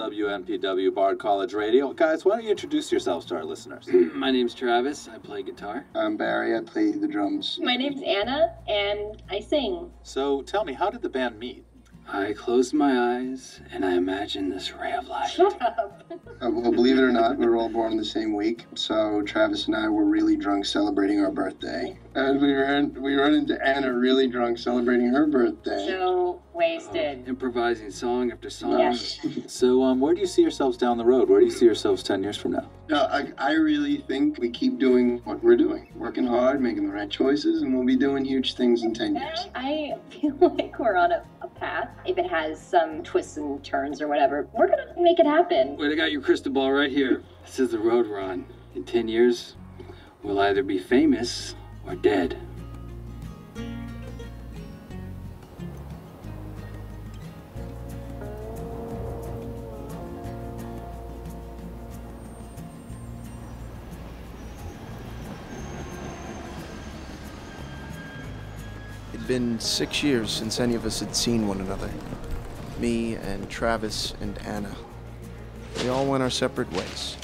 WNPW Bard College Radio. Guys, why don't you introduce yourselves to our listeners? My name's Travis. I play guitar. I'm Barry. I play the drums. My name's Anna, and I sing. So tell me, how did the band meet? I closed my eyes, and I imagined this ray of light. Shut up. Well, believe it or not, we were all born in the same week, so Travis and I were really drunk celebrating our birthday. And we ran into Anna really drunk celebrating her birthday. So wasted. Improvising song after song. Yes. So where do you see yourselves down the road? Where do you see yourselves 10 years from now? No, I really think we keep doing what we're doing. Working hard, making the right choices, and we'll be doing huge things in 10 years. I feel like we're on a path. If it has some twists and turns or whatever, we're going to make it happen. Wait, I got your crystal ball right here. This is the road we're on. In 10 years, we'll either be famous or dead. It'd been 6 years since any of us had seen one another. Me and Travis and Anna. We all went our separate ways.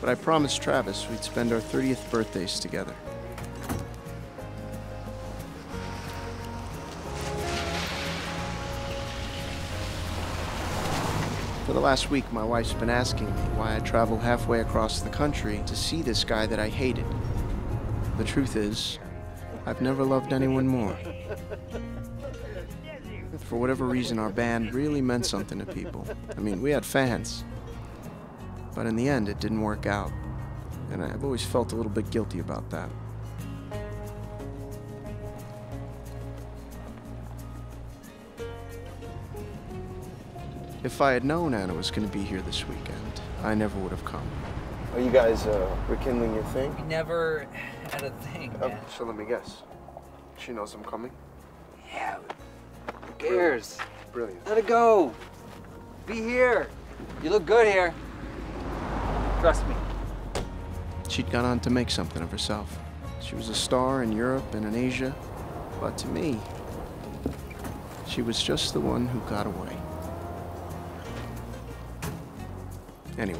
But I promised Travis we'd spend our 30th birthdays together. For the last week, my wife's been asking me why I traveled halfway across the country to see this guy that I hated. The truth is, I've never loved anyone more. For whatever reason, our band really meant something to people. I mean, we had fans. But in the end, it didn't work out. And I've always felt a little bit guilty about that. If I had known Anna was going to be here this weekend, I never would have come. Are you guys rekindling your thing? We never had a thing. Oh, so let me guess. She knows I'm coming? Yeah. Who cares? Brilliant. Let it go. Be here. You look good here. Trust me. She'd gone on to make something of herself. She was a star in Europe and in Asia. But to me, she was just the one who got away. Anyway.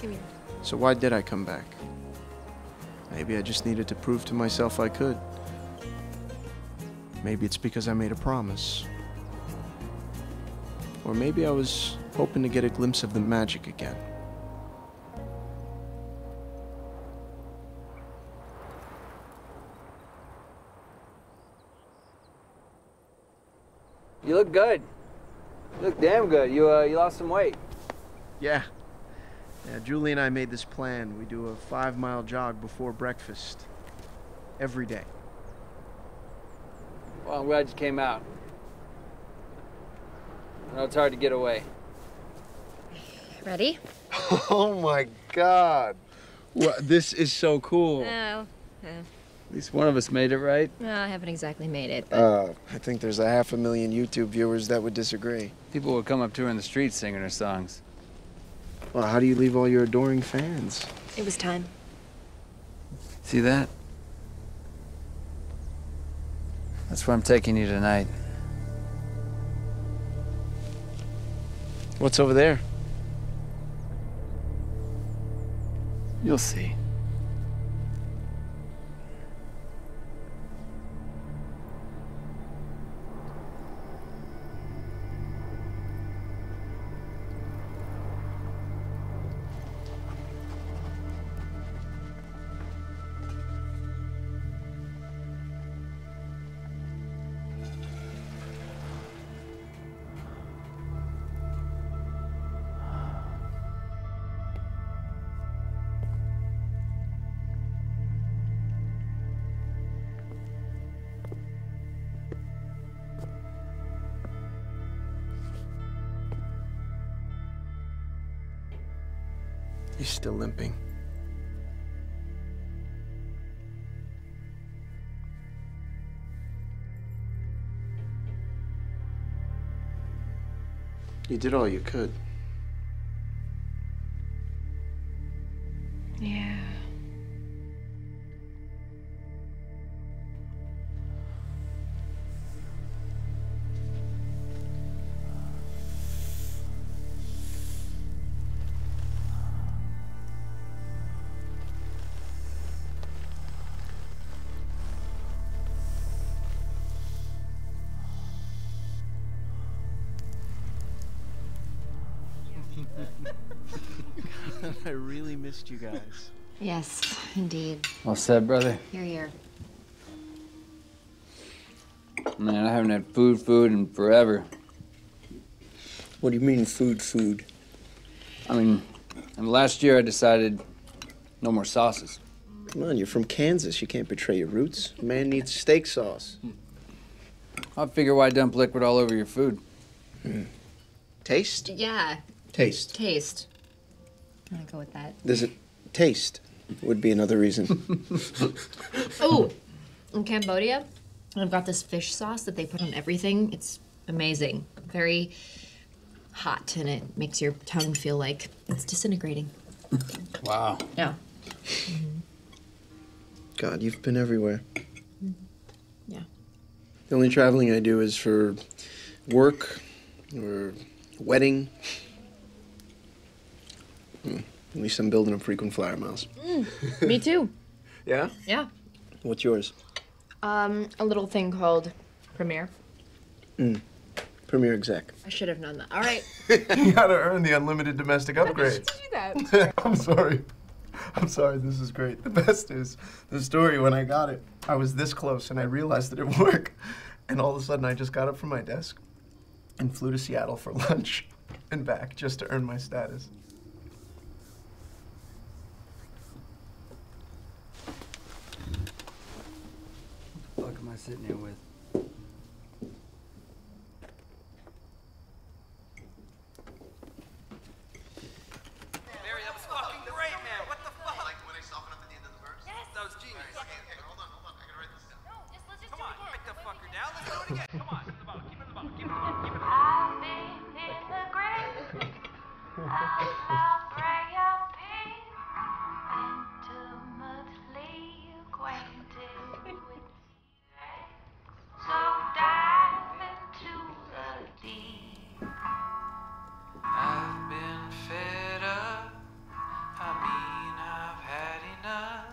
Come here. So why did I come back? Maybe I just needed to prove to myself I could. Maybe it's because I made a promise. Or maybe I was hoping to get a glimpse of the magic again. You look good. You look damn good. You lost some weight. Yeah. Yeah, Julie and I made this plan. We do a 5-mile jog before breakfast. Every day. Well, I'm glad you came out. I know it's hard to get away. Ready? Oh my God. Well, this is so cool. Oh. At least one of us made it, right? No, I haven't exactly made it. But... I think there's 500,000 YouTube viewers that would disagree. People would come up to her in the street singing her songs. Well, how do you leave all your adoring fans? It was time. See that? That's where I'm taking you tonight. What's over there? You'll see. He's still limping. You did all you could. Yeah. I really missed you guys. Yes, indeed. Well said, brother. You're here. Man, I haven't had food in forever. What do you mean food? I mean, last year I decided no more sauces. Come on, you're from Kansas. You can't betray your roots. A man needs steak sauce. I figure why dump liquid all over your food? Taste? Yeah. Taste. I'm gonna go with that. Does it taste? Would be another reason. Oh, in Cambodia, I've got this fish sauce that they put on everything. It's amazing. Very hot, and it makes your tongue feel like it's disintegrating. Wow. Yeah. Mm-hmm. God, you've been everywhere. Mm-hmm. Yeah. The only traveling I do is for work or wedding. At least I'm building up frequent flyer miles. Me too. Yeah? Yeah. What's yours? A little thing called Premiere. Premiere Exec. I should have known that. All right. You gotta earn the unlimited domestic upgrades. How did you do that? I'm sorry, this is great. The best is the story when I got it. I was this close and I realized that it would work. And all of a sudden I just got up from my desk and flew to Seattle for lunch and back just to earn my status. What the fuck am I sitting here with? Mary, that was fucking great, man. What the fuck? Like when they soften up at the end of the verse? Yes. That was genius. Yes. Okay, hold on. I gotta write this down. No, let's just do it again. Come on, write the fucker down. Let's do it again. Come on, keep it in the bottle. Our faith is the greatest of our prayer peace, intimately acquainted with. So dive into the deep. I've been fed up. I mean, I've had enough.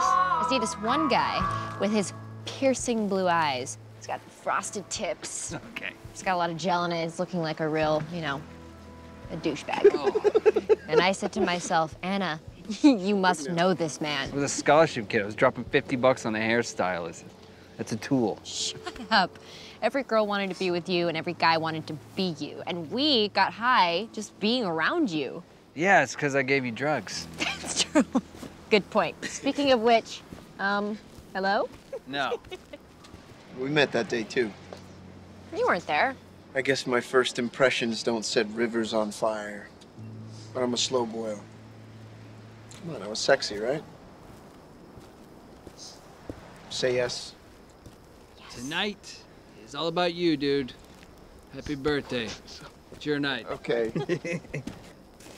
I see this one guy with his piercing blue eyes. He's got frosted tips. Okay. He's got a lot of gel in it. It's looking like a real, you know, a douchebag. Oh. And I said to myself, Anna, you must know this man. I was a scholarship kid. I was dropping $50 on a hairstylist. That's a tool. Shut up. Every girl wanted to be with you and every guy wanted to be you. And we got high just being around you. Yeah, it's because I gave you drugs. That's true. Good point. Speaking of which, hello? No. We met that day, too. You weren't there. I guess my first impressions don't set rivers on fire. But I'm a slow boil. Come on, I was sexy, right? Say yes. Tonight is all about you, dude. Happy birthday. It's your night. Okay.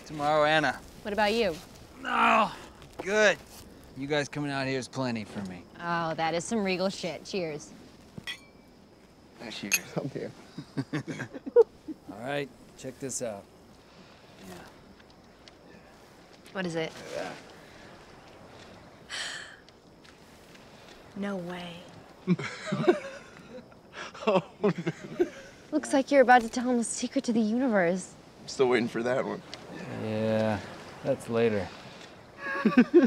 Tomorrow, Anna. What about you? No. Good. You guys coming out here is plenty for me. Oh, that is some regal shit. Cheers. Cheers. I'm here. All right, check this out. Yeah. What is it? Yeah. No way. Oh, no. Looks like you're about to tell him the secret to the universe. I'm still waiting for that one. Yeah, that's later. This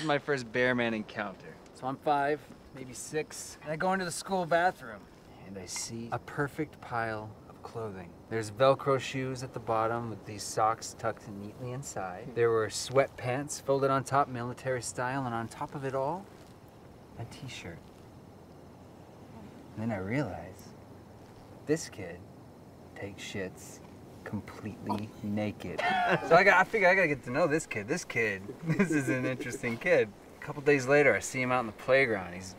is my first bear man encounter. So I'm 5, maybe 6, and I go into the school bathroom. And I see a perfect pile of clothing. There's Velcro shoes at the bottom with these socks tucked neatly inside. There were sweatpants folded on top, military style, and on top of it all, a t-shirt. And then I realized this kid takes shits completely naked. So I figured I gotta get to know this kid. This is an interesting kid. A couple days later, I see him out in the playground. He's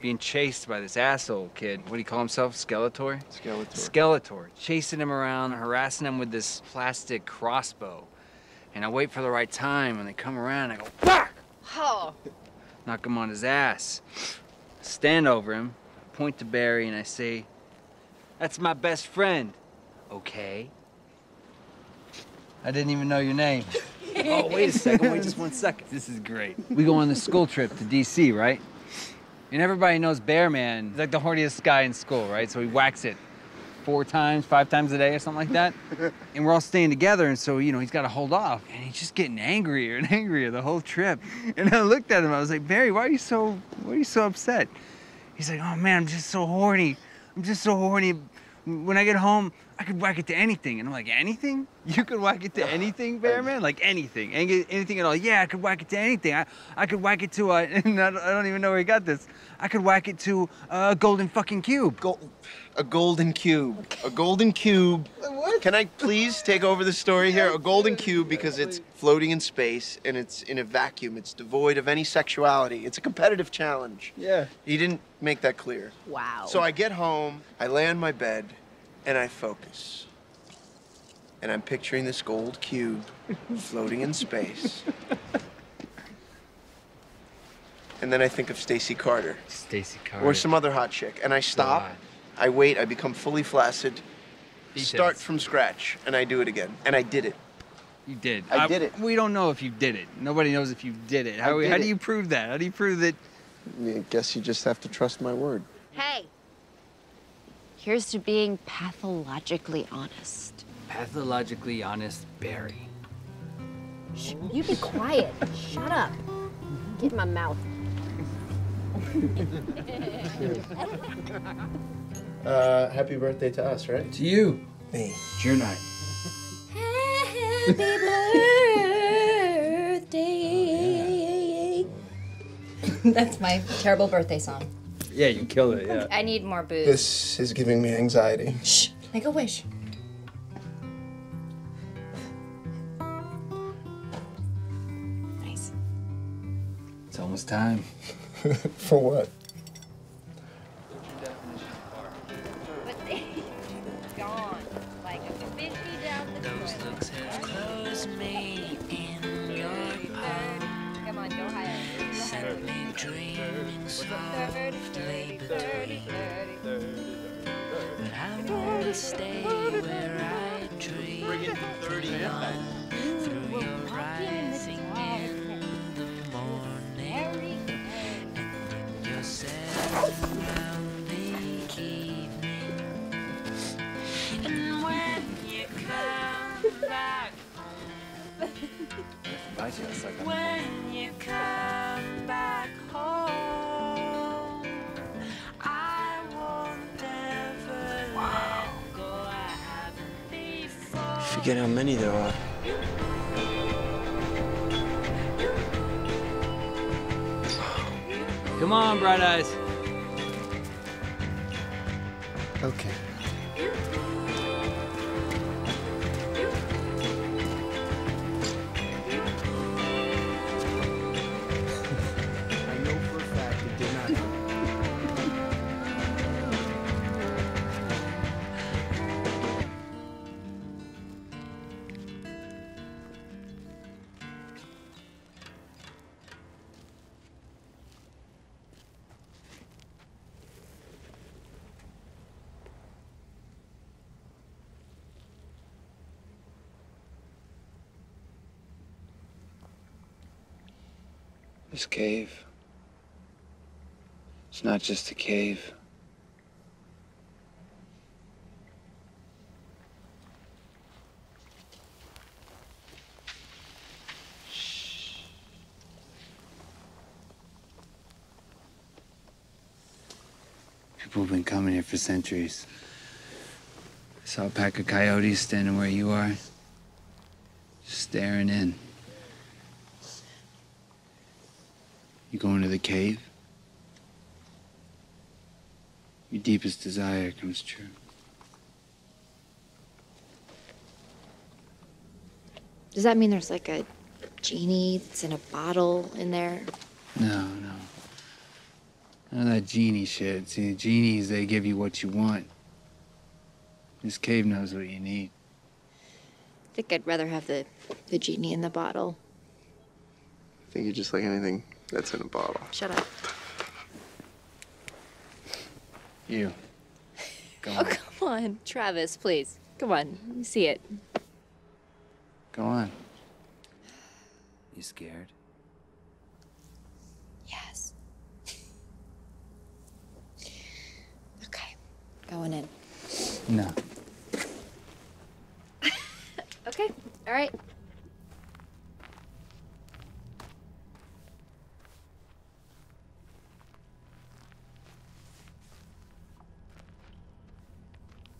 being chased by this asshole kid. What do you call himself? Skeletor? Skeletor. Skeletor. Chasing him around, harassing him with this plastic crossbow. And I wait for the right time, and they come around, and I go, fuck! Oh. Knock him on his ass. I stand over him, point to Barry, and I say, that's my best friend. Okay. I didn't even know your name. Oh, wait a second, wait just 1 second. This is great. We go on this school trip to DC, right? And everybody knows Bear Man. He's like the horniest guy in school, right? So he whacks it 4 times, 5 times a day or something like that. And we're all staying together, and so, you know, he's got to hold off. And he's just getting angrier and angrier the whole trip. And I looked at him, I was like, Barry, why are you so upset? He's like, oh man, I'm just so horny. I'm just so horny. When I get home, I could whack it to anything. And I'm like, anything? You could whack it to anything, Bear Man? Like anything, anything at all. Yeah, I could whack it to anything. I could whack it to, and I don't even know where he got this. I could whack it to a golden fucking cube. A golden cube. A golden cube. What? Can I please take over the story here? A golden cube because it's floating in space and it's in a vacuum. It's devoid of any sexuality. It's a competitive challenge. Yeah. He didn't make that clear. Wow. So I get home, I lay on my bed, and I focus. And I'm picturing this gold cube floating in space. And then I think of Stacy Carter. Stacy Carter. Or some other hot chick. And I stop, God. I wait, I become fully flaccid, start from scratch, and I do it again. And I did it. You did. I did it. We don't know if you did it. Nobody knows if you did it. How do you prove that? How do you prove that? I guess you just have to trust my word. Hey. Here's to being pathologically honest. Pathologically honest Barry. Shh, you be quiet. Shut up. Get in my mouth. Happy birthday to us, right? To you. Me. It's your night. Happy birthday. That's my terrible birthday song. Yeah, you killed it, yeah. I need more booze. This is giving me anxiety. Shh, make a wish. Nice. It's almost time. For what? But they gone. Like a fish down the toilet. Those looks have closed me in your palm. Come on, go higher. Send me dreaming softly. Stay where I dream. Bring it to 30 through your rising in the morning, and your around the evening. And when you come back home, when you come back home, I won't ever. Wow. I forget how many there are. Come on, Bright Eyes. Okay. This cave, it's not just a cave. Shh. People have been coming here for centuries. I saw a pack of coyotes standing where you are, just staring in. You go into the cave, your deepest desire comes true. Does that mean there's like a genie that's in a bottle in there? No, no. None of that genie shit. See, the genies, they give you what you want. This cave knows what you need. I think I'd rather have the genie in the bottle. I think you just like anything that's in a bottle. Shut up. You. Go on. Oh, come on. Travis, please. Come on. Let me see it. Go on. You scared? Yes. Okay. Going in. No. Okay. All right.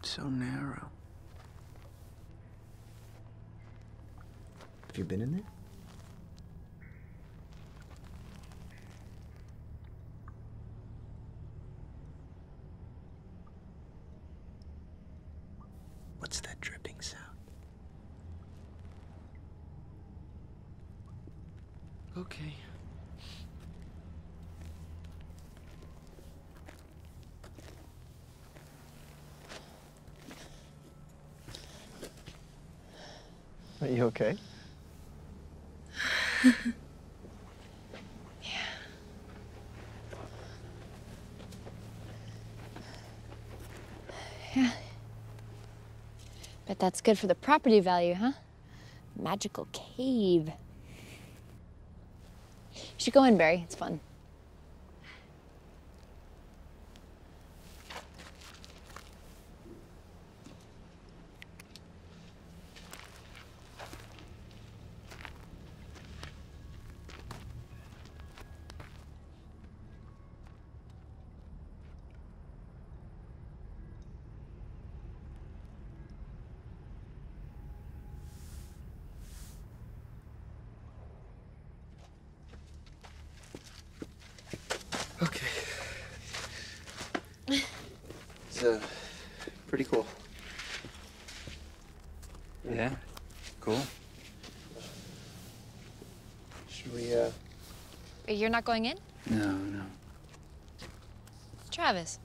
So narrow. Have you been in there? What's that dripping sound? Okay. Are you okay? Yeah. Yeah. Bet that's good for the property value, huh? Magical cave. You should go in, Barry. It's fun. Pretty cool. Yeah? Cool. Should we, You're not going in? No, no. Travis.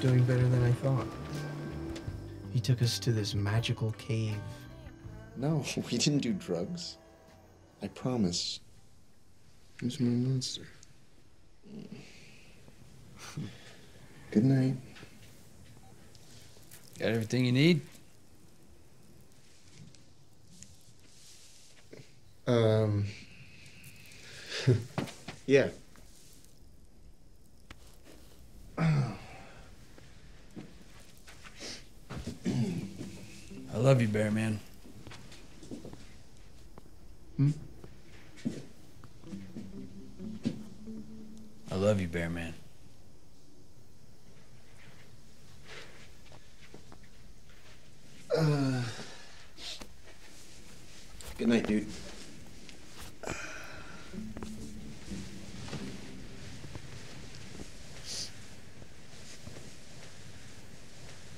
Doing better than I thought. He took us to this magical cave. No, we didn't do drugs. I promise. Who's my monster? Good night. Got everything you need? Yeah. I love you, Bear Man. Hmm? I love you, Bear Man. Good night, dude.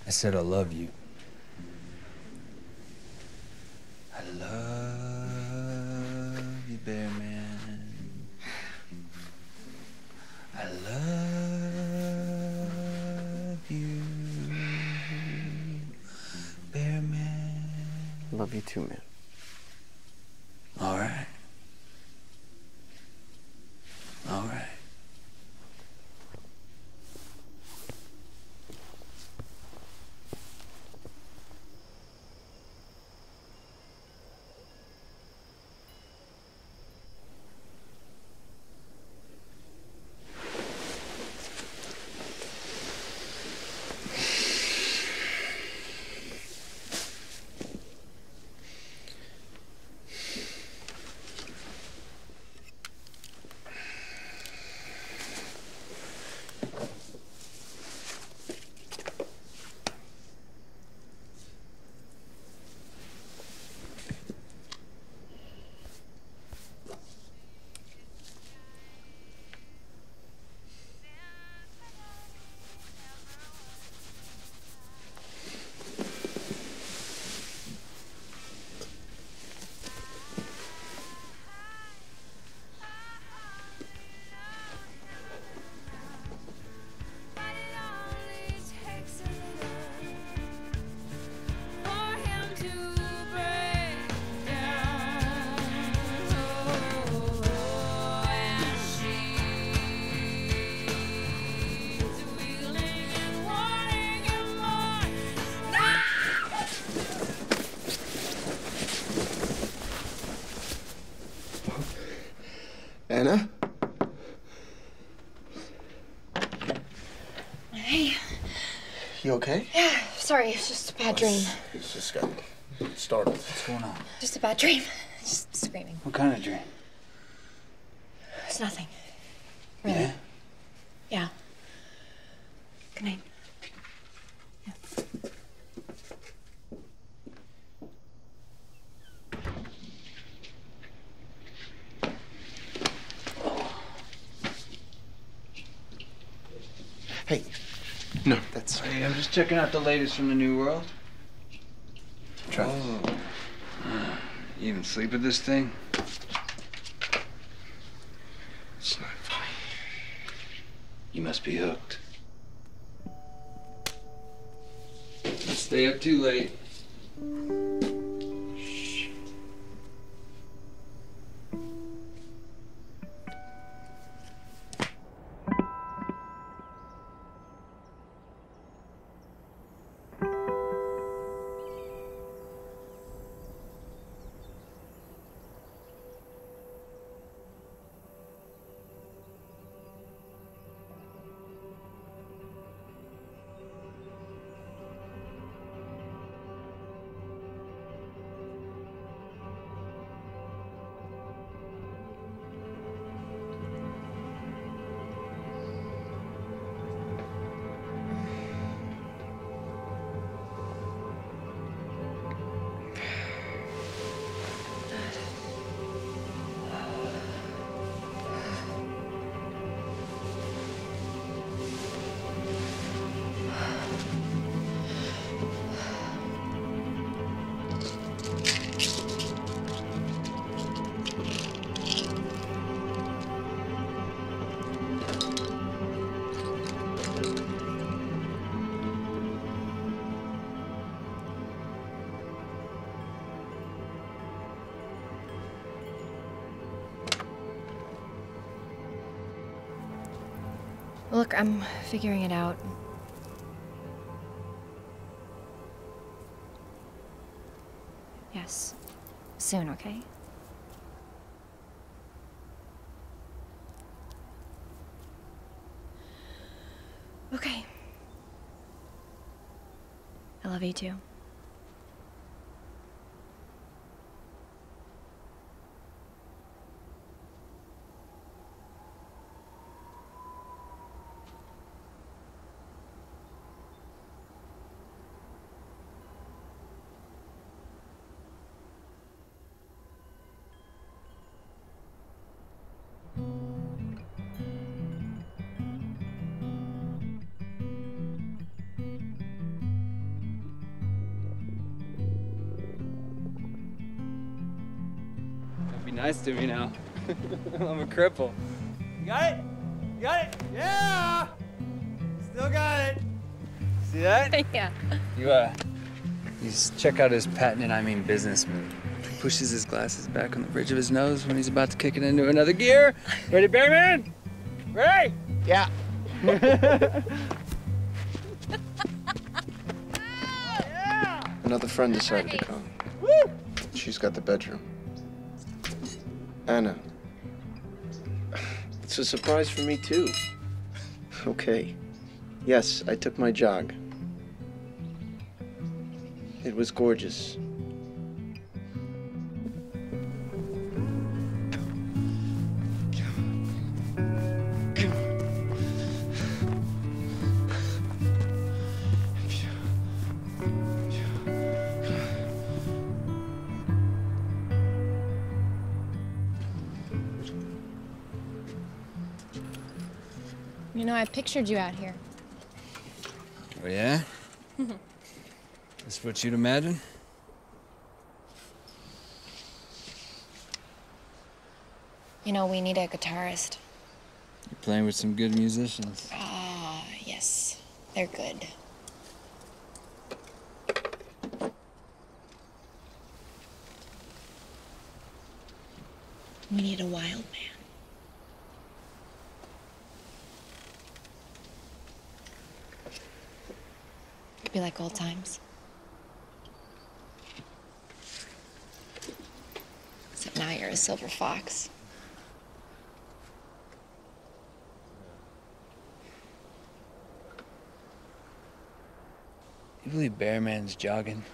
I said I love you. Love you, Bear Man. I love you, bear man. Love you too, man. All right. All right. Anna? Hey. You okay? Yeah, sorry, it's just a bad dream. It's just got startled. What's going on? Just a bad dream. Just screaming. What kind of dream? It's nothing. Really. Yeah? Yeah. Good night. Hey, no, that's... Hey, I'm just checking out the latest from the New World. Try this. You even sleep with this thing? It's not funny. You must be hooked. Stay up too late. Shh. Look, I'm figuring it out. Yes. Soon, okay? Okay. I love you too. Nice to me now. I'm a cripple. You got it? Got it? Yeah! Still got it. See that? Yeah. You check out his patented, I mean business move. He pushes his glasses back on the bridge of his nose when he's about to kick it into another gear. Ready, Bearman? Ready? Yeah. Yeah. Another friend decided to come. Woo! She's got the bedroom. Anna. It's a surprise for me, too. Okay. Yes, I took my jog. It was gorgeous. You know, I pictured you out here. Oh, yeah? That's what you'd imagine? You know, we need a guitarist. You're playing with some good musicians. Ah, yes. They're good. We need a wild man. Be like old times. Except now you're a silver fox. You believe Bearman's jogging?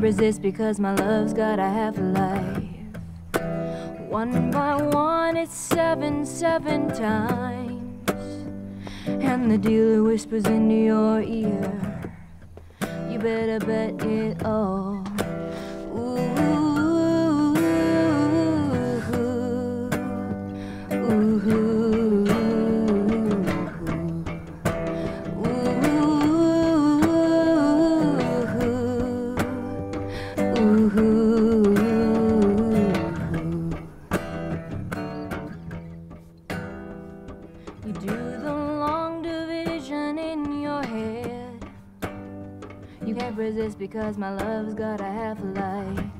Resist because my love's gotta have a life. One by one, it's seven times. And the dealer whispers into your ear, you better bet it all. Because my love's gotta have a light.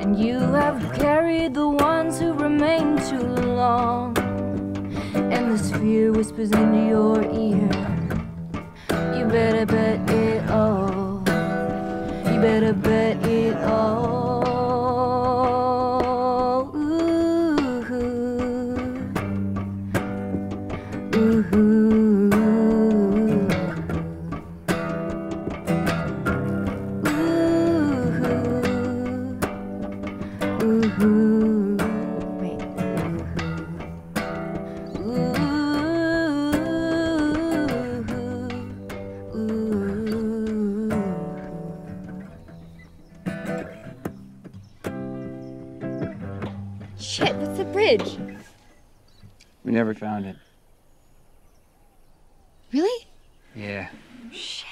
And you have carried the ones who remain too long. And the sphere whispers into your ear, you better bet it all. You better bet it all. Shit, that's the bridge. We never found it. Really? Yeah. Shit.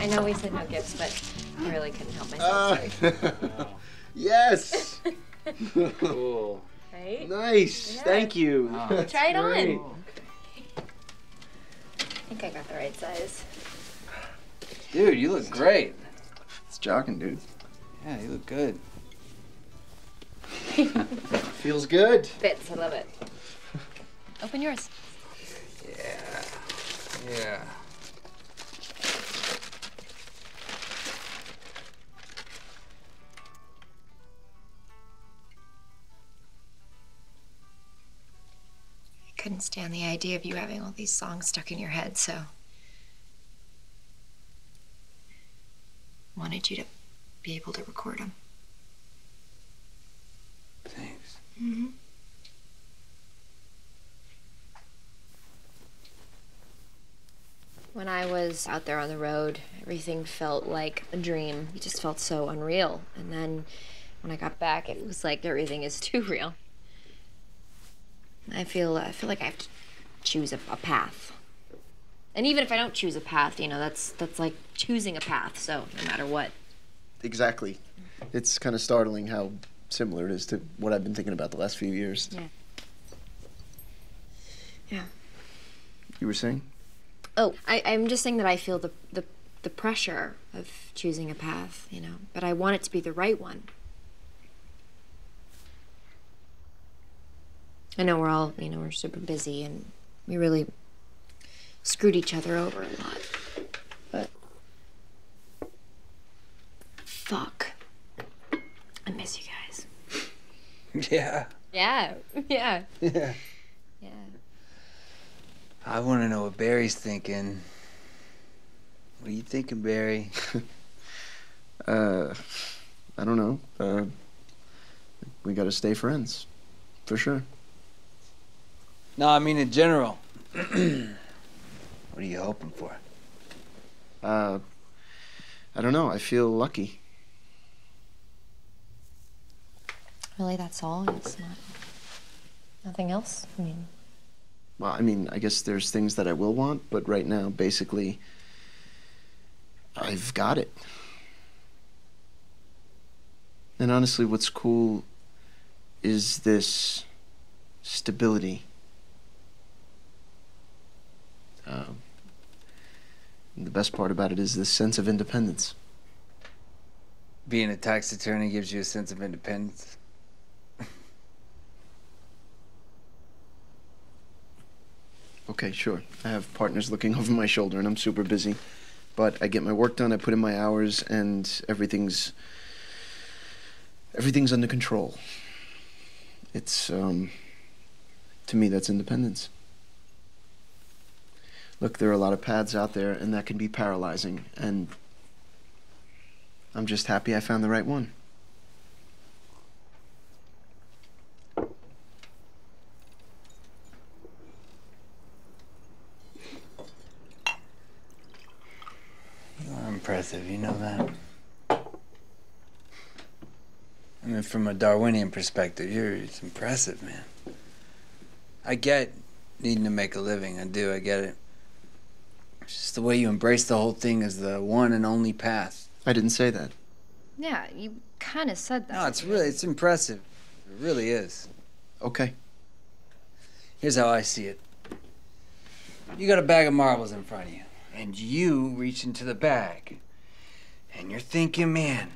I know we said no gifts, but I really couldn't help myself. Yes. Cool. Right? Nice. Yeah. Thank you. Oh, try it great. On. I think I got the right size. Dude, you look great. It's jogging, dude. Yeah, you look good. Feels good. Fits. I love it. Open yours. Yeah. Yeah. Couldn't stand the idea of you having all these songs stuck in your head, so wanted you to be able to record them. Thanks. Mm-hmm. When I was out there on the road, everything felt like a dream. It just felt so unreal. And then when I got back, it was like everything is too real. I feel like I have to choose a path. And even if I don't choose a path, you know, that's like choosing a path, so no matter what. Exactly. It's kind of startling how similar it is to what I've been thinking about the last few years. Yeah. Yeah. You were saying? Oh, I'm just saying that I feel the pressure of choosing a path, you know, but I want it to be the right one. I know we're all, you know, we're super busy and we really screwed each other over a lot, but fuck, I miss you guys. Yeah. Yeah, yeah. Yeah. Yeah. I want to know what Barry's thinking. What are you thinking, Barry? I don't know. We gotta stay friends, for sure. No, I mean in general. What are you hoping for? I don't know. I feel lucky. Really, that's all? It's not... nothing else? I mean... Well, I mean, I guess there's things that I will want, but right now, basically, I've got it. And honestly, what's cool is this stability. The best part about it is this sense of independence. Being a tax attorney gives you a sense of independence. Okay, sure. I have partners looking over my shoulder and I'm super busy. But I get my work done, I put in my hours, and everything's under control. It's, to me, that's independence. Look, there are a lot of paths out there, and that can be paralyzing, and I'm just happy I found the right one. You're impressive, you know that? I mean, from a Darwinian perspective, it's impressive, man. I get needing to make a living, I do, I get it. Just the way you embrace the whole thing as the one and only path. I didn't say that. Yeah, you kind of said that. No, it's really, it's impressive. It really is. Okay. Here's how I see it. You got a bag of marbles in front of you, and you reach into the bag, and you're thinking, man,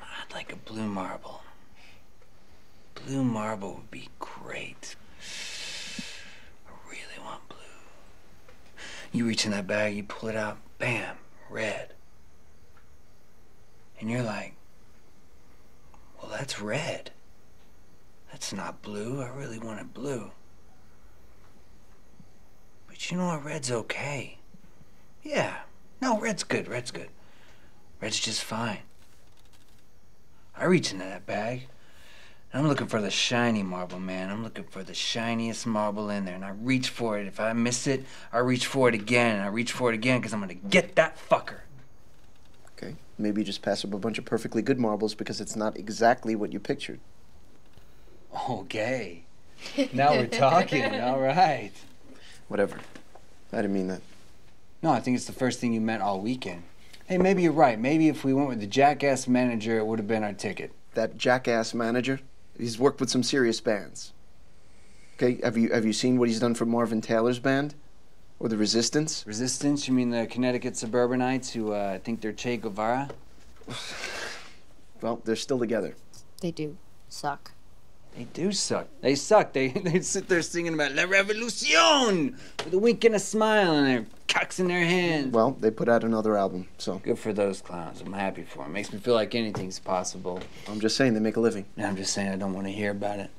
I'd like a blue marble. Blue marble would be great. You reach in that bag, you pull it out, bam, red. And you're like, well, that's red. That's not blue. I really wanted blue. But you know what? Red's okay. Yeah, No, red's good, red's good. Red's just fine. I reach into that bag, and I'm looking for the shiny marble, man. I'm looking for the shiniest marble in there, and I reach for it. If I miss it, I reach for it again, and I reach for it again, because I'm going to get that fucker. Okay, maybe you just pass up a bunch of perfectly good marbles because it's not exactly what you pictured. Okay. Now we're talking, all right. Whatever. I didn't mean that. No, I think it's the first thing you meant all weekend. Hey, maybe you're right. Maybe if we went with the jackass manager, it would have been our ticket. That jackass manager? He's worked with some serious bands. Okay, have you seen what he's done for Marvin Taylor's band? Or the Resistance? Resistance? You mean the Connecticut suburbanites who think they're Che Guevara? Well, they're still together. They do suck. They do suck. They suck. They sit there singing about La Revolucion with a wink and a smile and their cocks in their hands. Well, they put out another album, so. Good for those clowns. I'm happy for them. Makes me feel like anything's possible. I'm just saying they make a living. No, I'm just saying I don't want to hear about it.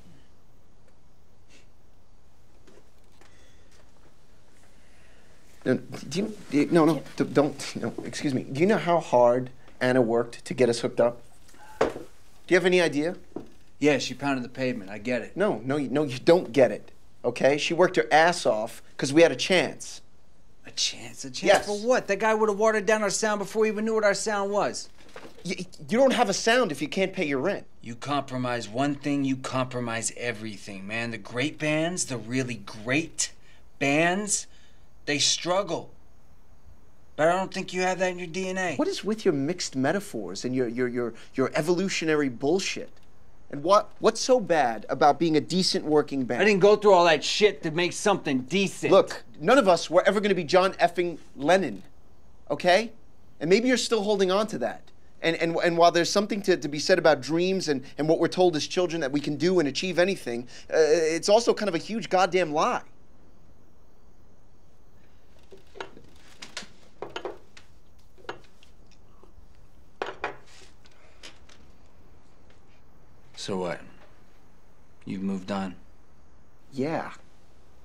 Excuse me. Do you know how hard Anna worked to get us hooked up? Do you have any idea? Yeah, she pounded the pavement. I get it. No, you don't get it, okay? She worked her ass off because we had a chance. A chance? A chance? Yes. For what? That guy would have watered down our sound before he even knew what our sound was. You don't have a sound if you can't pay your rent. You compromise one thing, you compromise everything, man. The great bands, the really great bands, they struggle. But I don't think you have that in your DNA. What is with your mixed metaphors and your evolutionary bullshit? And what's so bad about being a decent working band? I didn't go through all that shit to make something decent. Look, none of us were ever going to be John effing Lennon, okay? And maybe you're still holding on to that. And while there's something to be said about dreams and what we're told as children that we can do and achieve anything, it's also kind of a huge goddamn lie. So what? You've moved on? Yeah.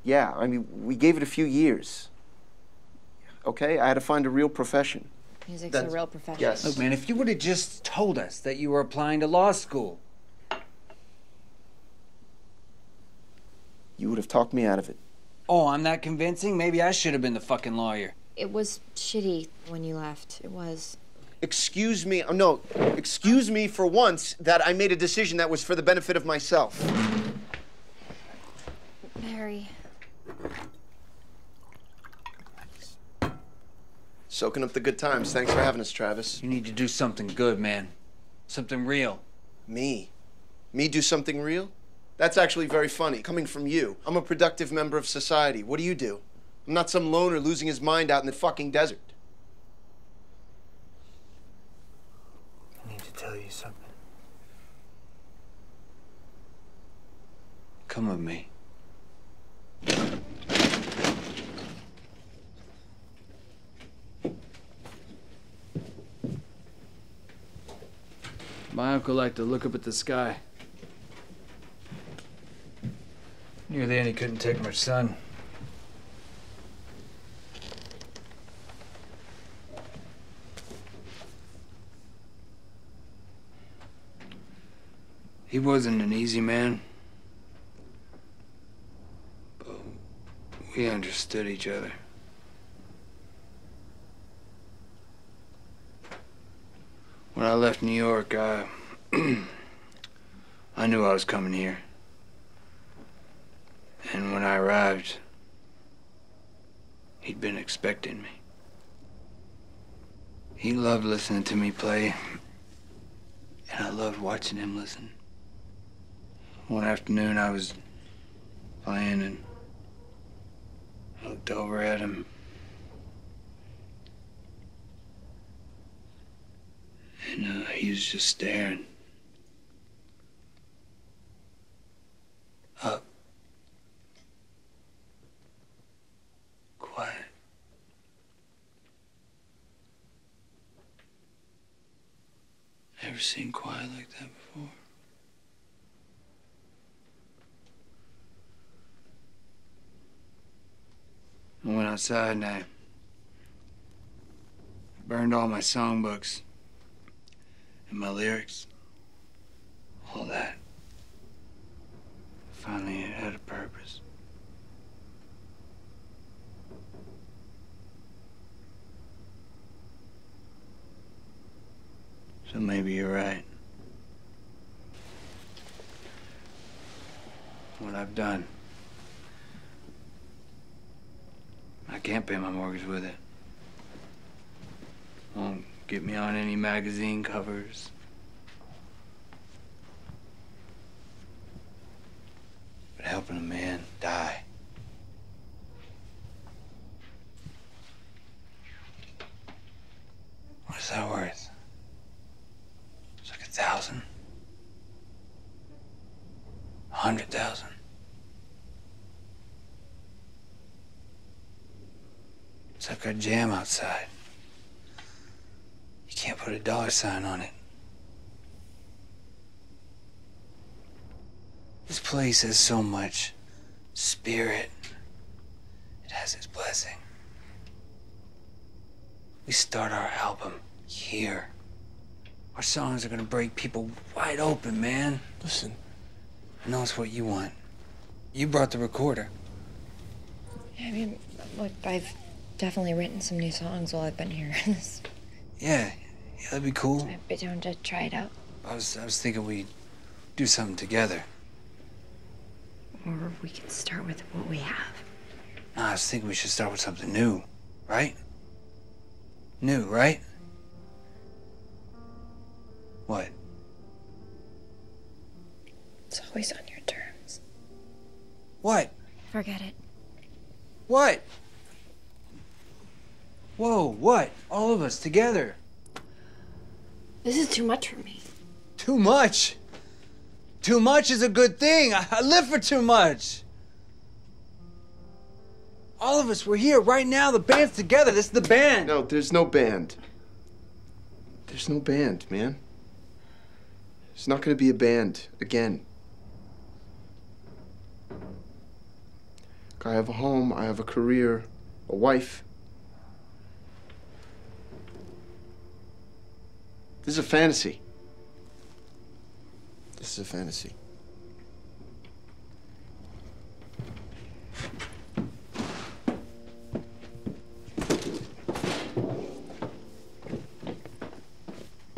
Yeah, I mean, we gave it a few years. Okay, I had to find a real profession. Music's a real profession. Yes. Look, man, if you would have just told us that you were applying to law school. You would have talked me out of it. Oh, I'm not convincing? Maybe I should have been the fucking lawyer. It was shitty when you left. It was. Excuse me, no, excuse me for once that I made a decision that was for the benefit of myself. Mary. Soaking up the good times. Thanks for having us, Travis. You need to do something good, man. Something real. Me? Me do something real? That's actually very funny, coming from you. I'm a productive member of society. What do you do? I'm not some loner losing his mind out in the fucking desert. Tell you something. Come with me. My uncle liked to look up at the sky. Near the end, he couldn't take much sun. He wasn't an easy man, but we understood each other. When I left New York, I knew I was coming here. And when I arrived, he'd been expecting me. He loved listening to me play, and I loved watching him listen. One afternoon, I was playing and looked over at him. And he was just staring up, quiet. Never seen quiet like that before. I went outside and I Burned all my songbooks and my lyrics, all that. Finally, it had a purpose. So maybe you're right. What I've done, I can't pay my mortgage with it. Won't get me on any magazine covers. But helping a man die. What is that worth? It's like 1,000. 100,000. It's like our jam outside. You can't put a $sign on it. This place has so much spirit. It has its blessing. We start our album here. Our songs are gonna break people wide open, man. Listen. I know it's what you want. You brought the recorder. I mean, look, I've definitely written some new songs while I've been here. Yeah, that'd be cool. I'd be down to try it out. I was thinking we'd do something together. Or we could start with what we have. No, I was thinking we should start with something new, right? New, right? What? It's always on your terms. What? Forget it. What? Whoa, what? All of us together. This is too much for me. Too much? Too much is a good thing. I live for too much. All of us, we're here right now. The band's together. This is the band. No, there's no band. There's no band, man. There's not going to be a band again. I have a home. I have a career, a wife. This is a fantasy. This is a fantasy.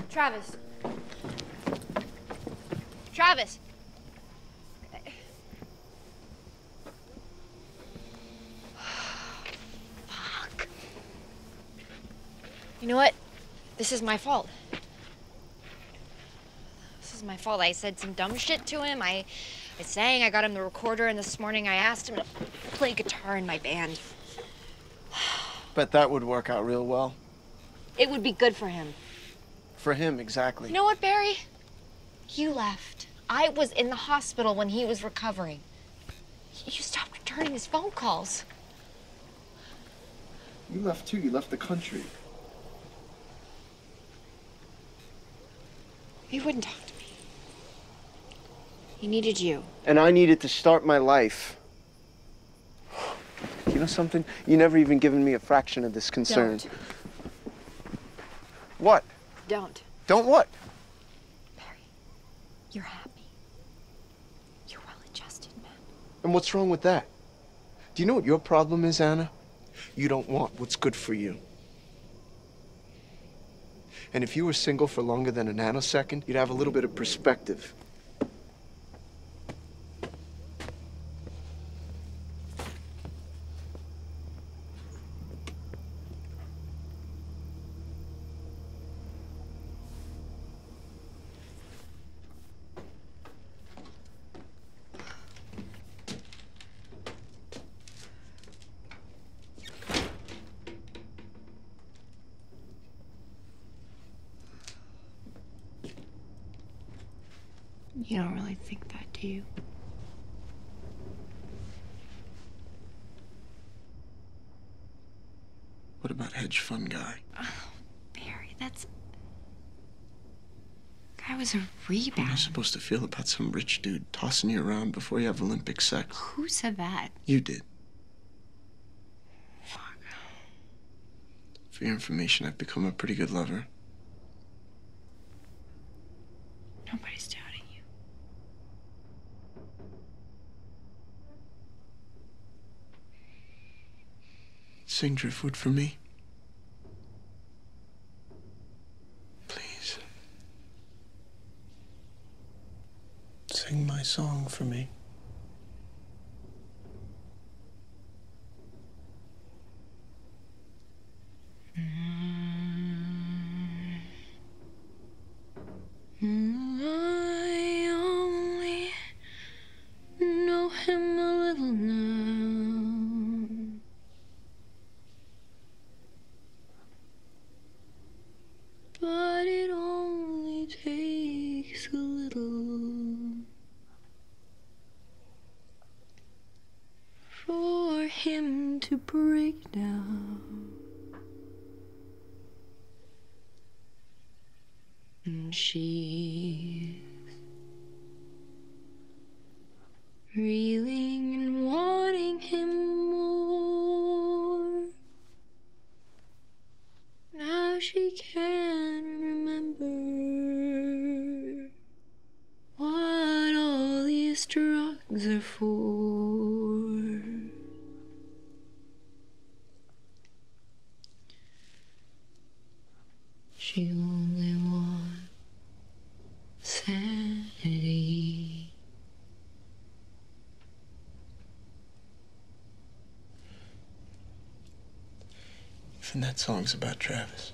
Travis. Travis. Fuck. You know what? This is my fault. My fault. I said some dumb shit to him. I sang, I got him the recorder, and this morning I asked him to play guitar in my band. Bet that would work out real well. It would be good for him. For him, exactly. You know what, Barry? You left. I was in the hospital when he was recovering. You stopped returning his phone calls. You left too. You left the country. He wouldn't talk to me. He needed you. And I needed to start my life. You know something? You never even given me a fraction of this concern. Don't. What? Don't. Don't what? Barry, you're happy. You're well-adjusted, man. And what's wrong with that? Do you know what your problem is, Anna? You don't want what's good for you. And if you were single for longer than a nanosecond, you'd have a little bit of perspective. You don't really think that, do you? What about hedge fund guy? Oh, Barry, that's... Guy was a rebound. How am I supposed to feel about some rich dude tossing you around before you have Olympic sex? Who said that? You did. For your information, I've become a pretty good lover. Nobody's doubting you. Sing Driftwood for me. Please. Sing my song for me. I only know him a little now. But it only takes a little for him to break down. And she's reeling and wanting him more. Now she can remember what all these drugs are for. She only wants sanity. Even that song's about Travis.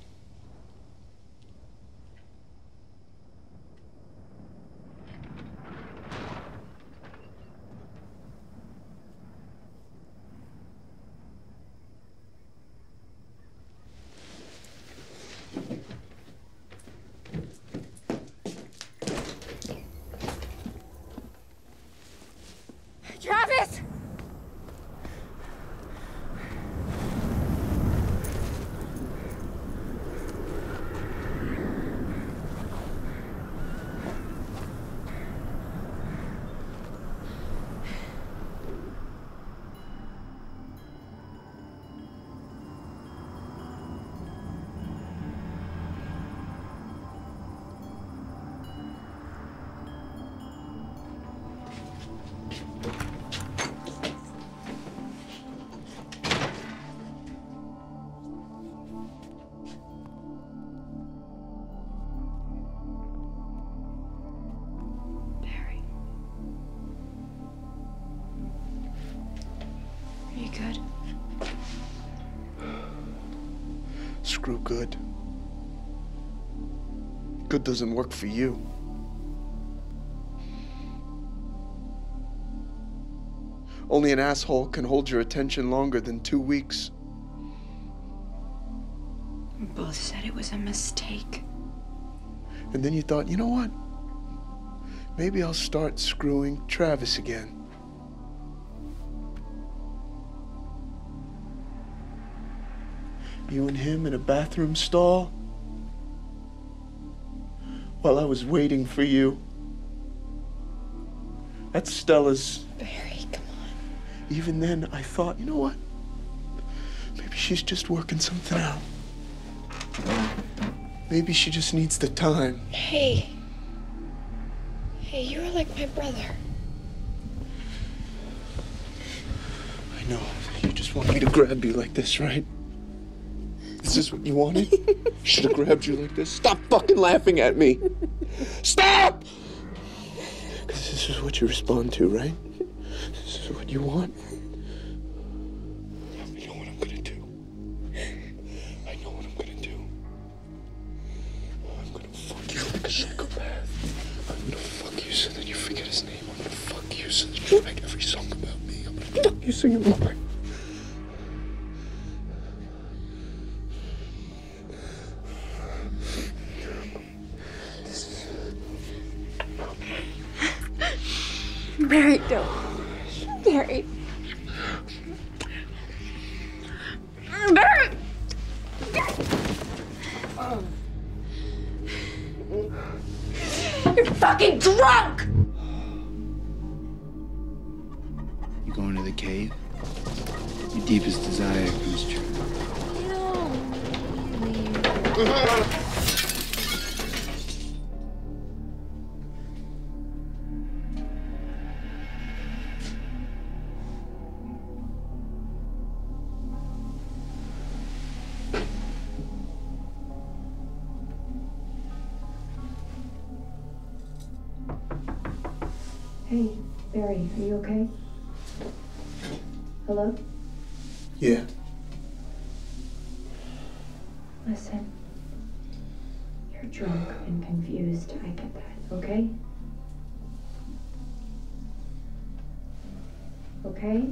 Screw good. Good doesn't work for you. Only an asshole can hold your attention longer than 2 weeks. We both said it was a mistake. And then you thought, you know what? Maybe I'll start screwing Travis again. You and him in a bathroom stall while I was waiting for you. That's Stella's. Barry, come on. Even then, I thought, you know what? Maybe she's just working something out. Maybe she just needs the time. Hey. Hey, you're like my brother. I know. You just want me to grab you like this, right? Is this what you wanted? Should have grabbed you like this. Stop fucking laughing at me. Stop! Because this is what you respond to, right? This is what you want. I know what I'm gonna do. I know what I'm gonna do. I'm gonna fuck you like a psychopath. I'm gonna fuck you so that you forget his name. I'm gonna fuck you so that you make every song about me. I'm gonna fuck you so you lie. Barry, don't. Barry. Barry! You're fucking drunk! You going to the cave? Your deepest desire comes true. No. Hey, Barry, are you okay? Hello? Yeah. Listen, you're drunk and confused. I get that, okay? Okay?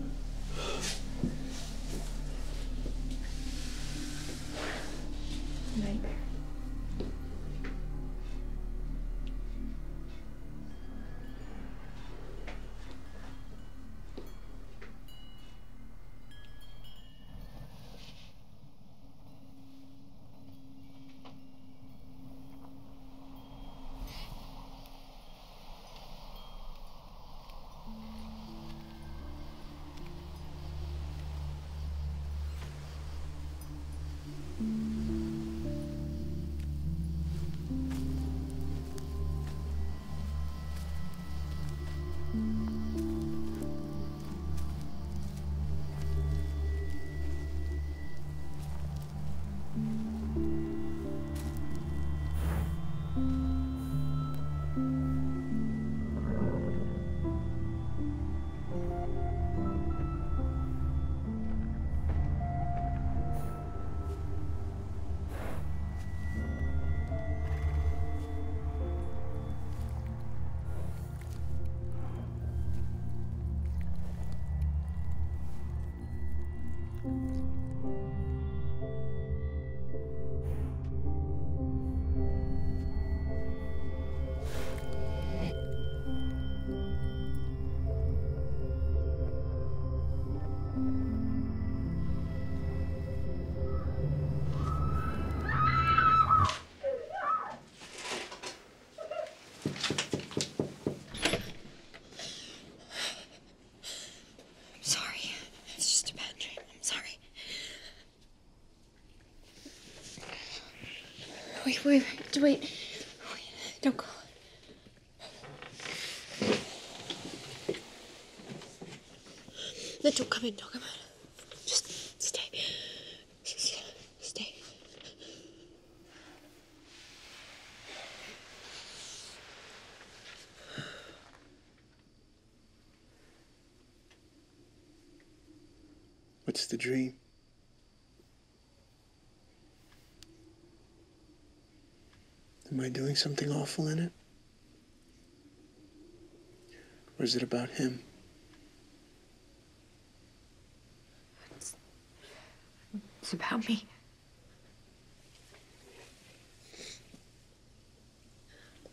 Wait. Don't go. No, don't come in. Don't come in. Just stay. Stay. What's the dream? Am I doing something awful in it? Or is it about him? It's about me.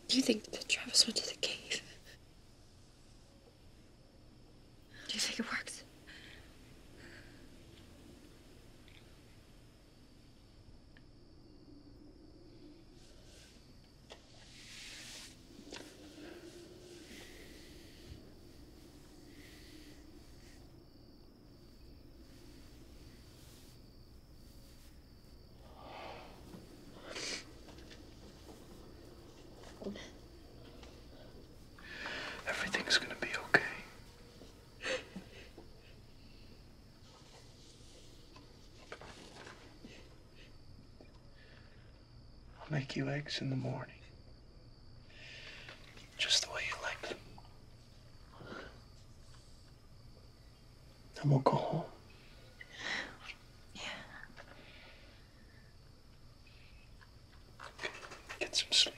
Do you think that Travis went to the cave? Do you think it works? Make you eggs in the morning, just the way you like them. And we'll go home. Yeah. Get some sleep.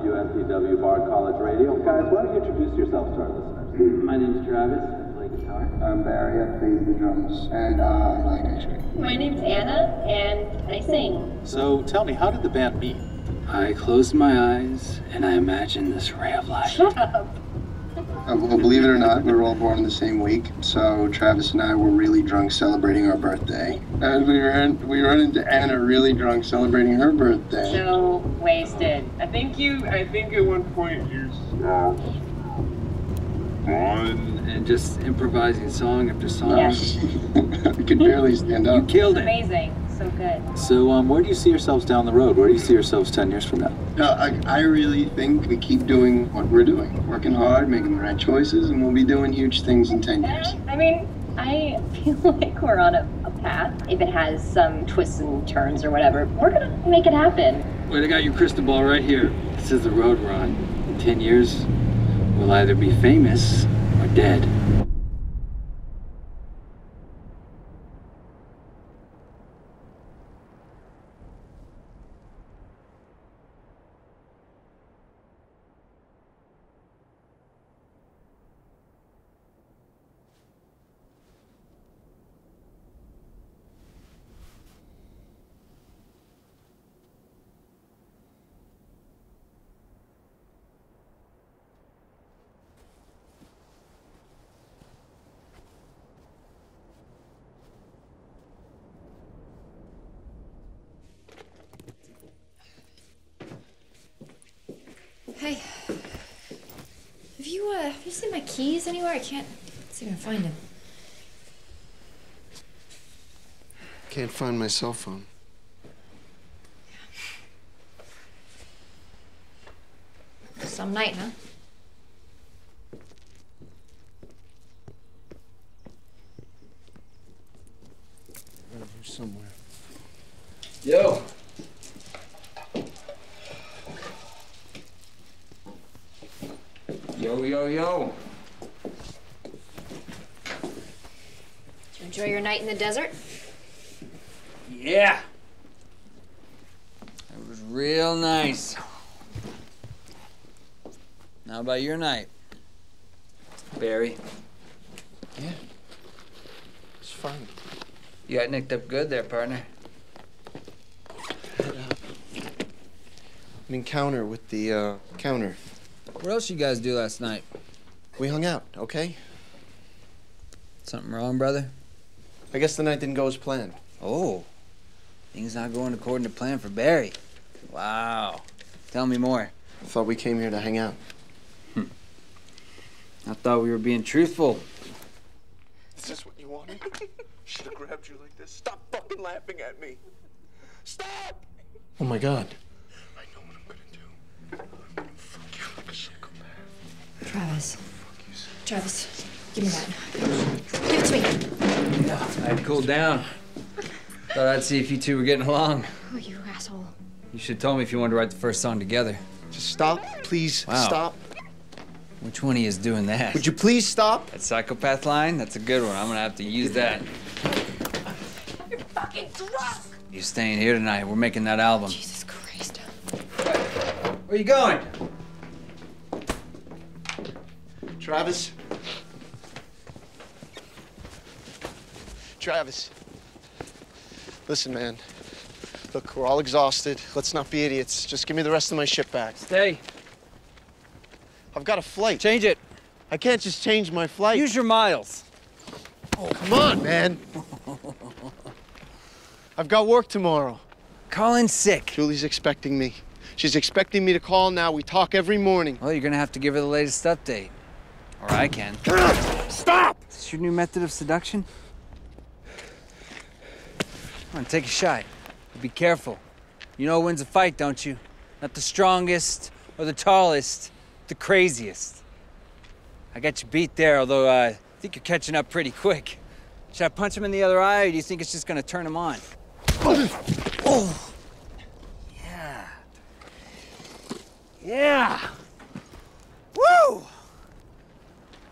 WNPW Bard College Radio. Guys, why don't you introduce yourselves to our listeners? My name's Travis. I play guitar. I'm Barry. I play the drums. And I like ice cream. My name's Anna, and I sing. So tell me, how did the band meet? I closed my eyes, and I imagined this ray of light. Shut up. Well, believe it or not, we were all born the same week. So Travis and I were really drunk celebrating our birthday. And we ran into Anna really drunk celebrating her birthday. So wasted. I think at one point you stopped and just improvising song after song. Yes. I could barely stand up. You killed it. Amazing. So good. So where do you see yourselves down the road? Where do you see yourselves 10 years from now? I really think we keep doing what we're doing. Working hard, making the right choices, and we'll be doing huge things in 10 years. I mean, I feel like we're on a path. If it has some twists and turns or whatever, we're going to make it happen. Well, I got your crystal ball right here. This is the road we're on. In 10 years, we'll either be famous or dead. Hey, have you seen my keys anywhere? I can't see if I can find them. Can't find my cell phone. Yeah. Some night, huh? Right here somewhere. Yo. Yo. Did you enjoy your night in the desert? Yeah. It was real nice. How about your night? Barry. Yeah. It's fun. You got nicked up good there, partner. An encounter with the counter. What else you guys do last night? We hung out, okay? Something wrong, brother? I guess the night didn't go as planned. Oh, things not going according to plan for Barry. Wow. Tell me more. I thought we came here to hang out. I thought we were being truthful. Is this what you wanted? Should have grabbed you like this. Stop fucking laughing at me. Stop! Oh my God. I know what I'm gonna do. I'm gonna fuck you like a psychopath. Travis. Travis, give me that. Give it to me. Yeah, I had cooled down. Thought I'd see if you two were getting along. Oh, you asshole. You should have told me if you wanted to write the first song together. Just stop, please. Wow. Stop. Which one of you is doing that? Would you please stop? That psychopath line? That's a good one. I'm gonna have to use that. You're fucking drunk! You're staying here tonight. We're making that album. Jesus Christ. Where are you going? Travis? Travis. Listen, man. Look, we're all exhausted. Let's not be idiots. Just give me the rest of my shit back. Stay. I've got a flight. Change it. I can't just change my flight. Use your miles. Oh, come on, man. I've got work tomorrow. Call in sick. Julie's expecting me. She's expecting me to call now. We talk every morning. Well, you're gonna have to give her the latest update. Or I can. Stop! Is this your new method of seduction? Come on, take a shot. But be careful. You know who wins a fight, don't you? Not the strongest or the tallest. The craziest. I got you beat there, although I think you're catching up pretty quick. Should I punch him in the other eye, or do you think it's just gonna turn him on? Oh! Oh. Yeah. Yeah! Woo!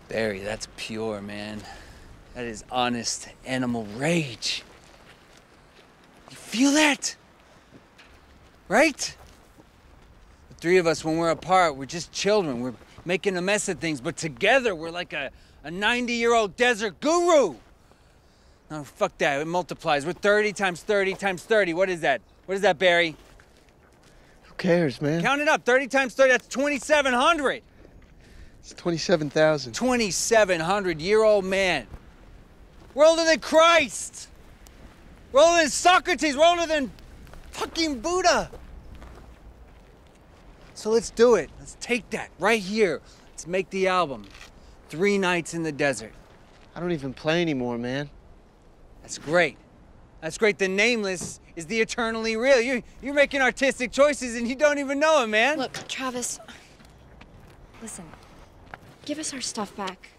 Barry, that's pure, man. That is honest animal rage. You feel that? Right? Three of us, when we're apart, we're just children. We're making a mess of things, but together we're like a 90-year-old desert guru. No, fuck that, it multiplies. We're 30 times 30 times 30. What is that? What is that, Barry? Who cares, man? Count it up, 30 times 30, that's 2,700. It's 27,000. 2,700-year-old man. We're older than Christ. We're older than Socrates. We're older than fucking Buddha. So let's do it. Let's take that right here. Let's make the album. 3 nights in the desert. I don't even play anymore, man. That's great. That's great. The nameless is the eternally real. You're making artistic choices and you don't even know it, man. Look, Travis, listen, give us our stuff back.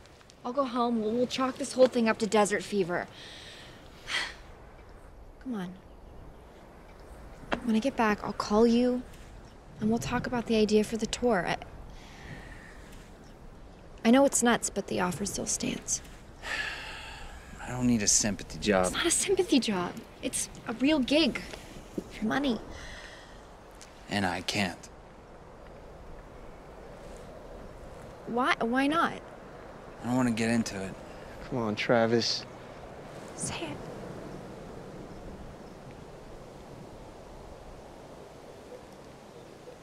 I'll go home. We'll chalk this whole thing up to desert fever. Come on. When I get back, I'll call you. And we'll talk about the idea for the tour. I know it's nuts, but the offer still stands. I don't need a sympathy job. It's not a sympathy job. It's a real gig. For money. And I can't. Why not? I don't want to get into it. Come on, Travis. Say it.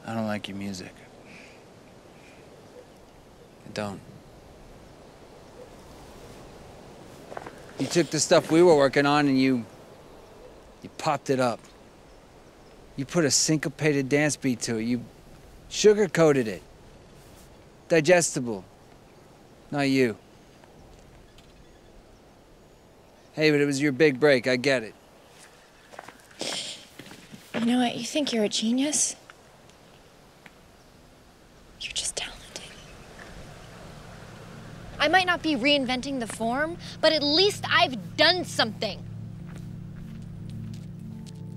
I don't like your music. I don't. You took the stuff we were working on and you popped it up. You put a syncopated dance beat to it. You sugarcoated it. Digestible. Not you. Hey, but it was your big break. I get it. You know what? You think you're a genius? You're just talented. I might not be reinventing the form, but at least I've done something.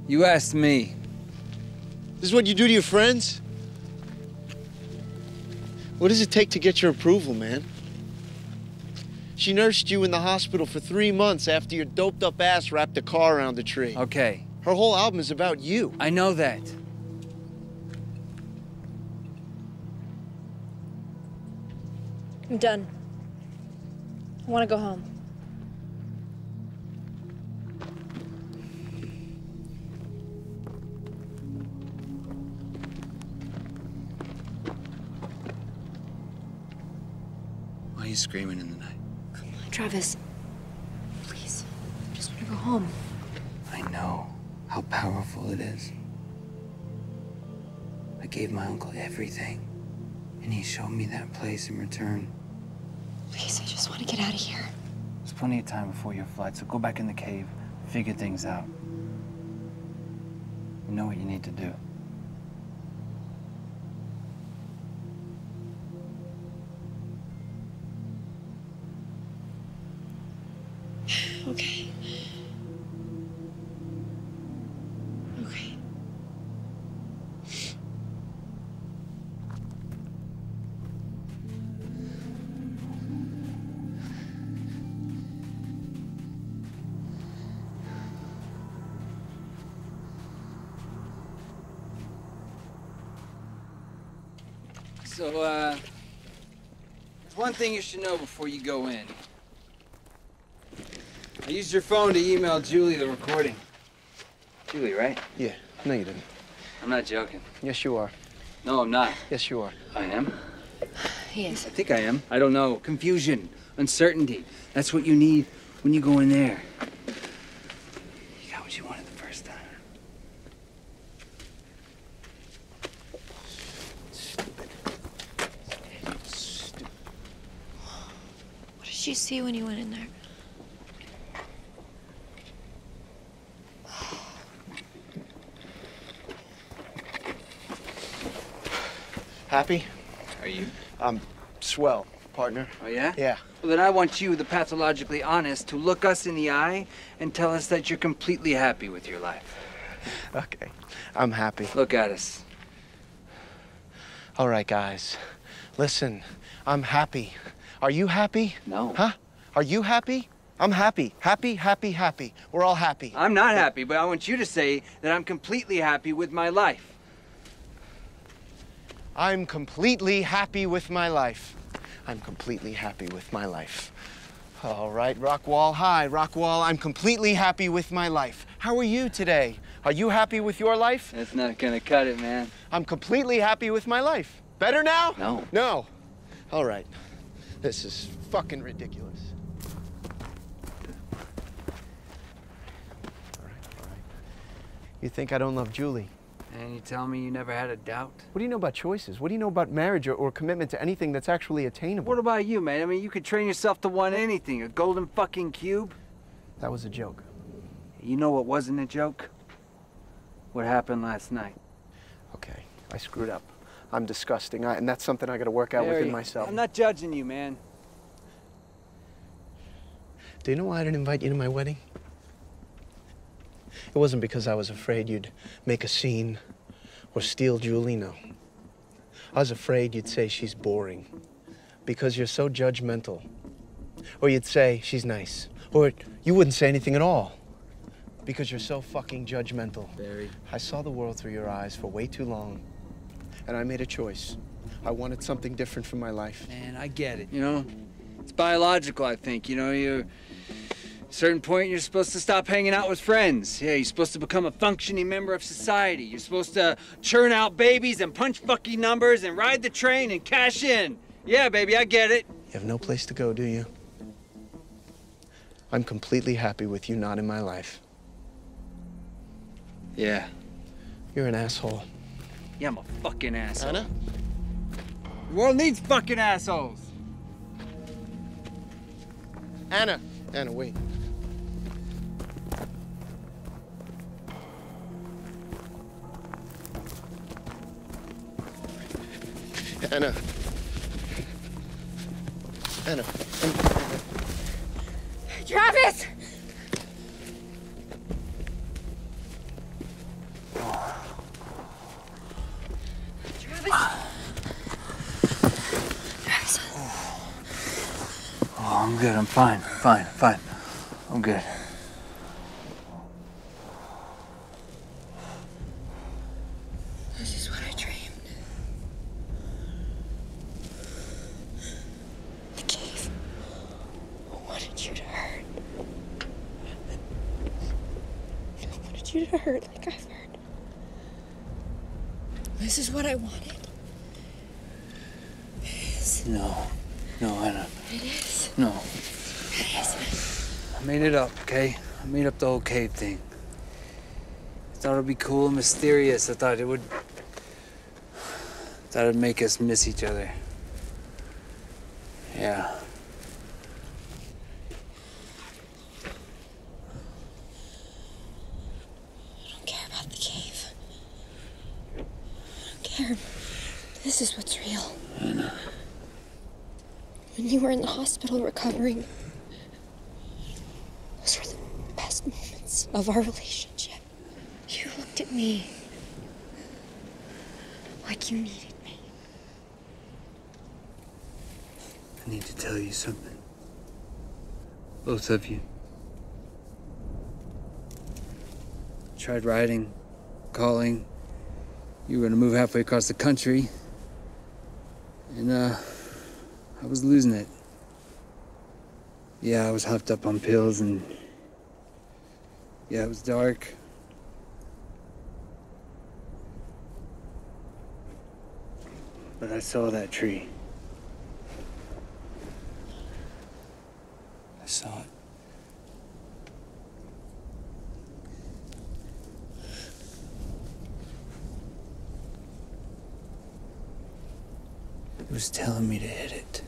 You asked me. This is what you do to your friends? What does it take to get your approval, man? She nursed you in the hospital for 3 months after your doped-up ass wrapped a car around a tree. Okay. Her whole album is about you. I know that. I'm done. I want to go home. Why are you screaming in the night? Come on, Travis. Please. I just want to go home. I know how powerful it is. I gave my uncle everything, and he showed me that place in return. Please, I just want to get out of here. There's plenty of time before your flight, so go back in the cave, figure things out. You know what you need to do. So, there's one thing you should know before you go in. I used your phone to email Julie the recording. Julie, right? Yeah. No, you didn't. I'm not joking. Yes, you are. No, I'm not. Yes, you are. I am? Yes. I think I am. I don't know. Confusion. Uncertainty. That's what you need when you go in there. You got what you wanted the first time. Stupid. Stupid. What did she see when you went in there? Happy? Are you? I'm swell, partner. Oh, yeah? Yeah. Well, then I want you, the pathologically honest, to look us in the eye and tell us that you're completely happy with your life. Okay. I'm happy. Look at us. All right, guys. Listen, I'm happy. Are you happy? No. Huh? Are you happy? I'm happy. Happy, happy, happy. We're all happy. I'm not happy, but I want you to say that I'm completely happy with my life. I'm completely happy with my life. I'm completely happy with my life. All right, rock wall high, rock wall. I'm completely happy with my life. How are you today? Are you happy with your life? That's not gonna cut it, man. I'm completely happy with my life. Better now? No. No. All right. This is fucking ridiculous. All right, all right. You think I don't love Julie? And you tell me you never had a doubt? What do you know about choices? What do you know about marriage or commitment to anything that's actually attainable? What about you, man? I mean, you could train yourself to want anything. A golden fucking cube? That was a joke. You know what wasn't a joke? What happened last night. Okay, I screwed up. I'm disgusting, and that's something I gotta work out within myself. I'm not judging you, man. Do you know why I didn't invite you to my wedding? It wasn't because I was afraid you'd make a scene or steal Julie, no. I was afraid you'd say she's boring because you're so judgmental. Or you'd say she's nice. Or you wouldn't say anything at all because you're so fucking judgmental. Barry. I saw the world through your eyes for way too long, and I made a choice. I wanted something different from my life. Man, I get it, you know? It's biological, I think, you know? You're... At a certain point, you're supposed to stop hanging out with friends. Yeah, you're supposed to become a functioning member of society. You're supposed to churn out babies and punch fucking numbers and ride the train and cash in. Yeah, baby, I get it. You have no place to go, do you? I'm completely happy with you not in my life. Yeah. You're an asshole. Yeah, I'm a fucking asshole. Anna? The world needs fucking assholes. Anna. Anna, wait. Anna. Anna. Travis! Travis! Travis. Oh, I'm good. I'm fine. Fine. Fine. I'm good. The whole cave thing. I thought it'd be cool and mysterious. I thought it would. I thought it'd make us miss each other. Yeah. I don't care about the cave. I don't care. This is what's real. I know. When you were in the hospital recovering, those were the best moments of our relationship. You looked at me like you needed me. I need to tell you something. Both of you. I tried writing, calling. You were gonna move halfway across the country. And I was losing it. Yeah, I was hopped up on pills, and yeah, it was dark. But I saw that tree. I saw it. It was telling me to hit it.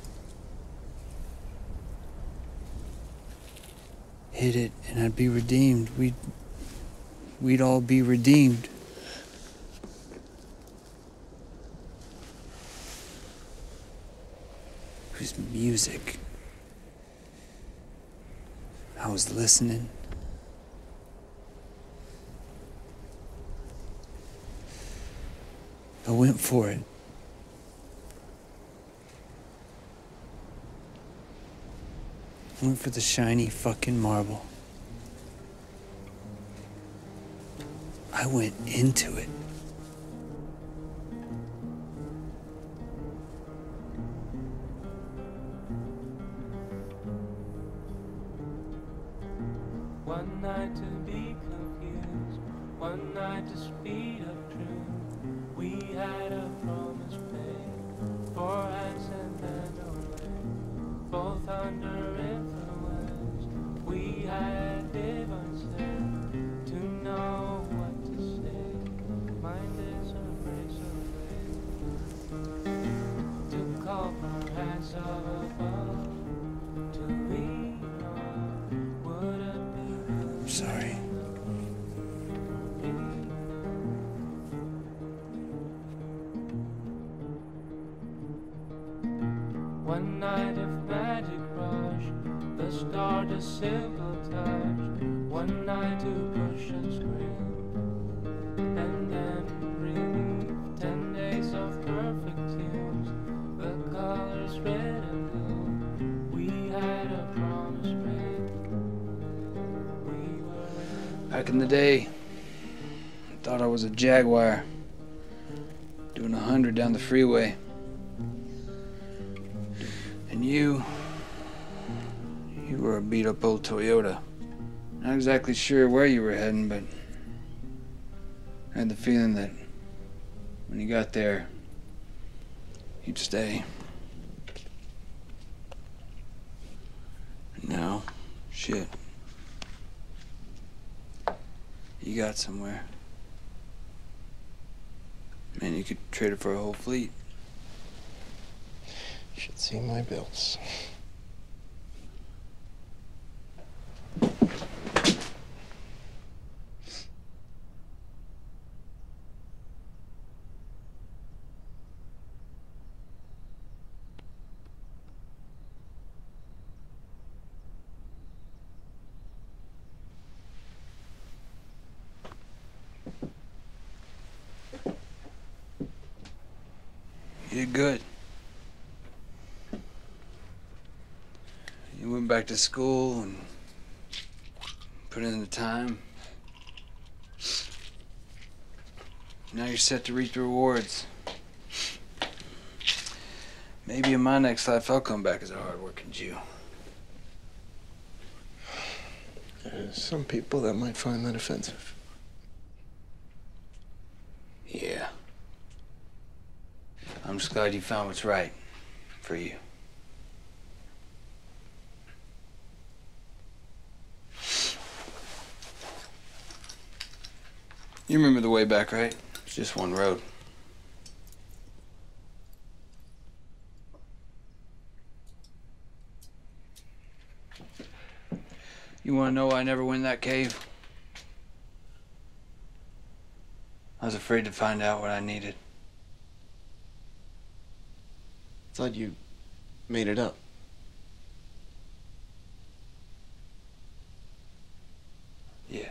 Hit it and I'd be redeemed. We'd all be redeemed. It was music. I was listening. I went for it. I went for the shiny fucking marble. I went into it. One night to be confused, one night to speed up truth. We had a promise made, for hands and then away, both under it. We had divine sense to know what to say. Mind is a race away. To call for hands of above, to lean on would have been. I'm sorry. One night of magic rush, the star to simple. One night to push and scream, and then breathe. 10 days of perfect tears, the colors red and blue. We had a promise made. We were back in the day. I thought I was a jaguar doing 100 down the freeway, and you were a beat-up old Toyota. Not exactly sure where you were heading, but I had the feeling that when you got there, you'd stay. And now, shit, you got somewhere. Man, you could trade it for a whole fleet. You should see my bills. You did good. You went back to school and put in the time. Now you're set to reap the rewards. Maybe in my next life I'll come back as a hard-working Jew. There's some people that might find that offensive. Yeah. I'm just glad you found what's right for you. You remember the way back, right? It's just one road. You want to know why I never went in that cave? I was afraid to find out what I needed. I thought you made it up. Yeah.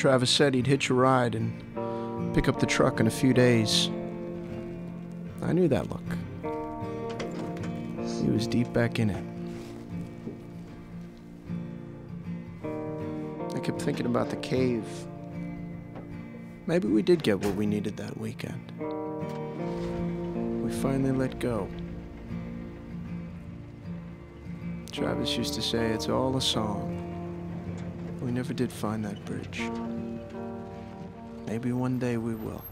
Travis said he'd hitch a ride and pick up the truck in a few days. I knew that look. He was deep back in it. I kept thinking about the cave. Maybe we did get what we needed that weekend. We finally let go. Travis used to say, it's all a song. We never did find that bridge. Maybe one day we will.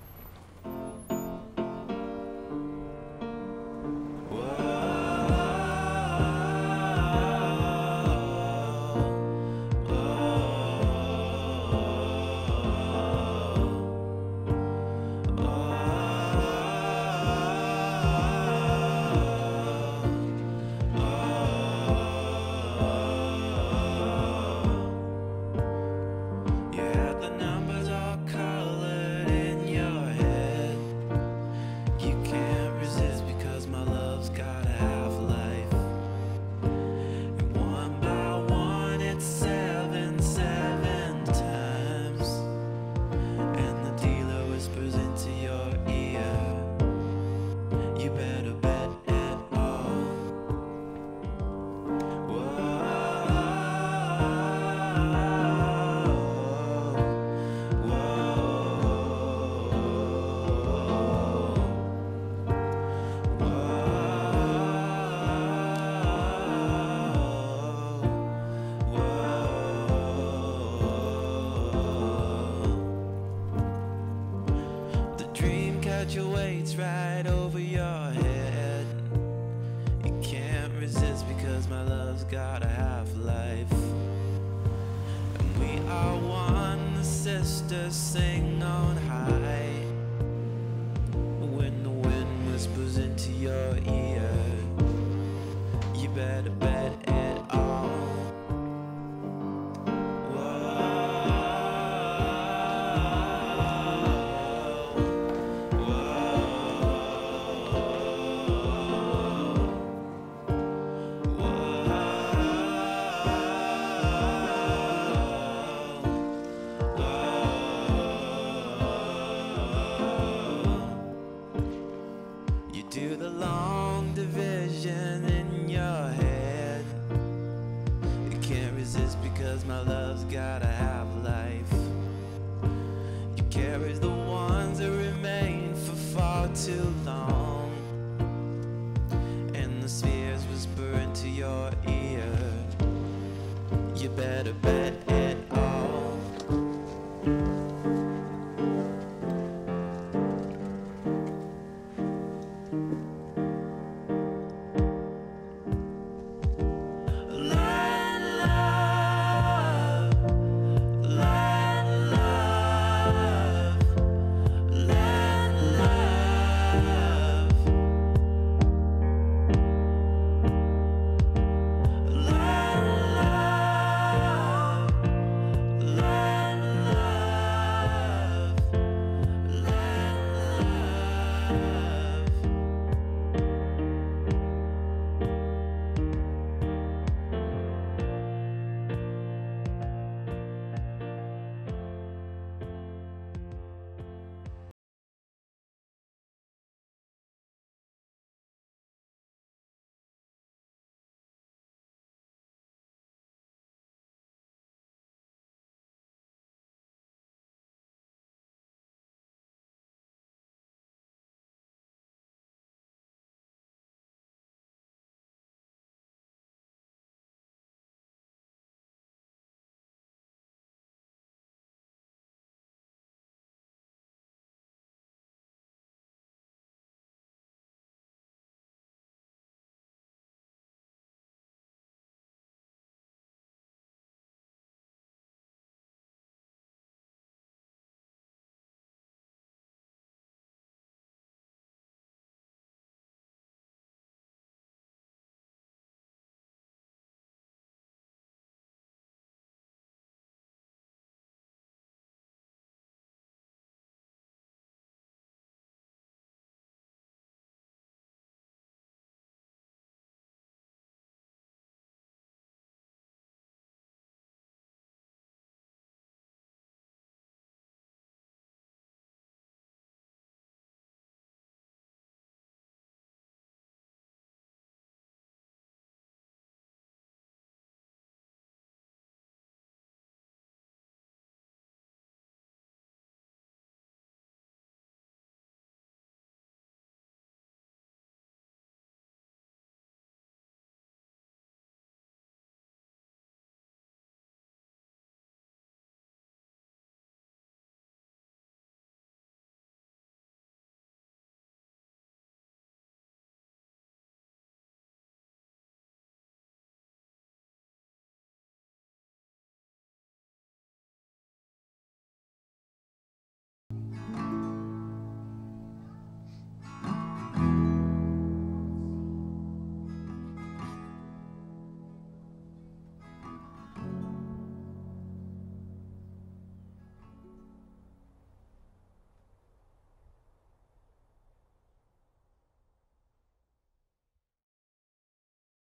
Better, better.